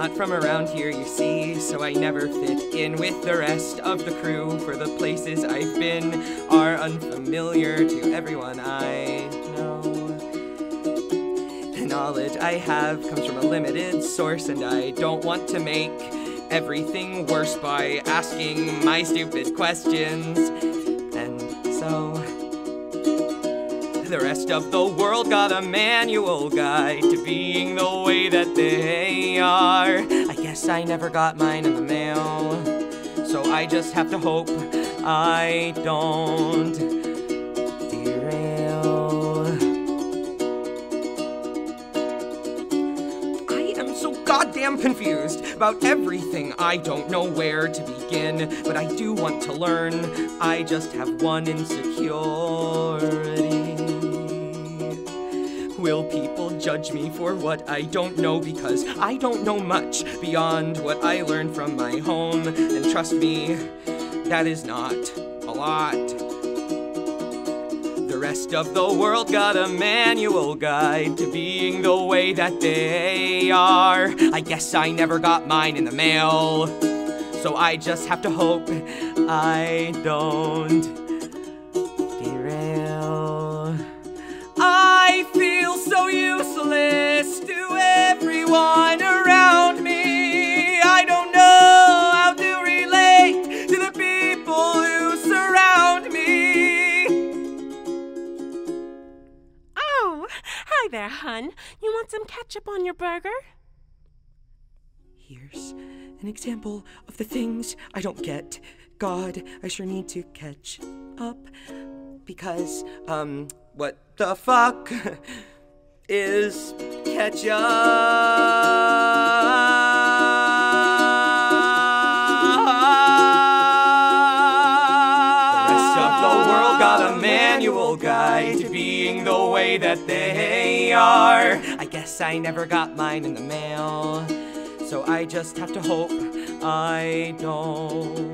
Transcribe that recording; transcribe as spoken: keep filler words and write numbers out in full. not from around here, you see, so I never fit in with the rest of the crew, for the places I've been are unfamiliar to everyone I know. The knowledge I have comes from a limited source, and I don't want to make everything worse by asking my stupid questions. And so the rest of the world got a manual guide to being the way that they are. I guess I never got mine in the mail, so I just have to hope I don't derail. I am so goddamn confused about everything. I don't know where to begin, but I do want to learn. I just have one insecurity. Will people judge me for what I don't know, because I don't know much beyond what I learned from my home, and trust me, that is not a lot. The rest of the world got a manual guide to being the way that they are. I guess I never got mine in the mail, so I just have to hope I don't. I feel so useless to everyone around me. I don't know how to relate to the people who surround me. Oh, hi there, hun. You want some ketchup on your burger? Here's an example of the things I don't get. God, I sure need to catch up, because, um... what the fuck is ketchup? The rest of the world got a manual guide to being the way that they are. I guess I never got mine in the mail, so I just have to hope I don't.